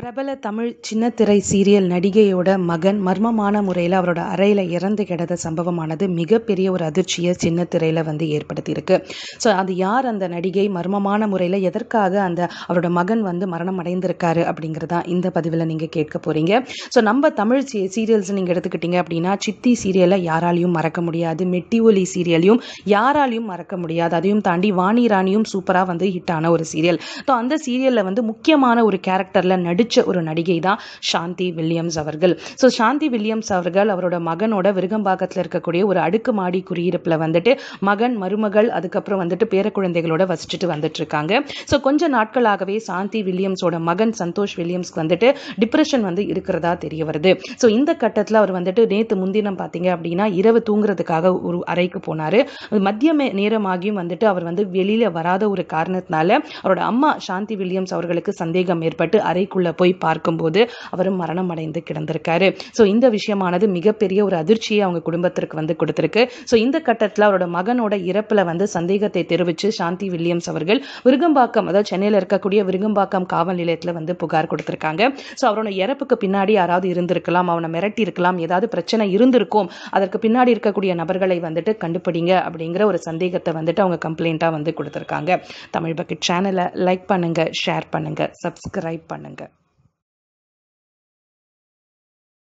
பிரபல தமிழ் சின்னத்திரை சீரியல் நடிகையோட மகன் மர்மமான முறையில் அவரோட அறையில் இறந்து கிடந்த சம்பவமானது மிகப்பெரிய ஒரு அதிர்ச்சியை சின்னத்திரையில் ஏற்படுத்தியிருக்கு. ஸோ அது யார் அந்த நடிகை, மர்மமான முறையில் எதற்காக அந்த அவரோட மகன் மரணம் அடைந்திருக்காரு அப்படிங்கிறதா இந்த பதிவில் நீங்கள் கேட்க போகிறீங்க. ஸோ நம்ம தமிழ் சீரியல்ஸ் நீங்கள் எடுத்துக்கிட்டீங்க அப்படின்னா சித்தி சீரியலை யாராலையும் மறக்க முடியாது, மெட்டி ஒலி சீரியலையும் யாராலையும் மறக்க முடியாது. அதையும் தாண்டி வாணி ராணியும் சூப்பராக ஹிட்டான ஒரு சீரியல். ஸோ அந்த சீரியலில் முக்கியமான ஒரு கேரக்டரில் ஒரு நடிகை தான் சாந்தி வில்லியம்ஸ் அவர்கள். ஸோ சாந்தி வில்லியம்ஸ் அவர்கள் அவரோட மகனோட விருகம்பாக்கத்தில் இருக்கக்கூடிய ஒரு அடுக்குமாடி குடியிருப்பில் மகன் மருமகள் அதுக்கப்புறம் பேர குழந்தைகளோட வசிச்சுட்டு இருக்காங்க. ஸோ கொஞ்ச நாட்களாகவே சாந்தி வில்லியம்ஸோட மகன் சந்தோஷ் வில்லியம்ஸ்க்கு டிப்ரெஷன் இருக்கிறதா தெரிய வருது. ஸோ இந்த கட்டத்தில் அவர் நேற்று முன்தினம் பார்த்தீங்க அப்படின்னா இரவு தூங்குறதுக்காக ஒரு அறைக்கு போனார். மதிய நேரமாகியும் அவர் வெளியில் வராத ஒரு காரணத்தினால அவரோட அம்மா சாந்தி வில்லியம்ஸ் அவர்களுக்கு சந்தேகம் ஏற்பட்டு அறைக்குள்ள போய் பார்க்கும்போது அவர் மரணம் அடைந்து கிடந்திருக்காரு. ஸோ இந்த விஷயமானது மிகப்பெரிய ஒரு அதிர்ச்சியை அவங்க குடும்பத்திற்கு கொடுத்திருக்கு. ஸோ இந்த கட்டத்தில் அவரோட மகனோட இறப்புல சந்தேகத்தை தெரிவித்து சாந்தி வில்லியம்ஸ் அவர்கள் விருகம்பாக்கம், அதாவது சென்னையில் இருக்கக்கூடிய விருகம்பாக்கம் காவல் நிலையத்தில் புகார் கொடுத்திருக்காங்க. ஸோ அவரோட இறப்புக்கு பின்னாடி யாராவது இருந்திருக்கலாம், அவனை மிரட்டி இருக்கலாம், ஏதாவது பிரச்சனை இருந்திருக்கும், அதற்கு பின்னாடி இருக்கக்கூடிய நபர்களை கண்டுபிடிங்க அப்படிங்கிற ஒரு சந்தேகத்தை அவங்க கம்ப்ளைண்டா கொடுத்திருக்காங்க. தமிழ் பக்கெட் சேனலை லைக் பண்ணுங்க, ஷேர் பண்ணுங்க, சப்ஸ்கிரைப் பண்ணுங்க.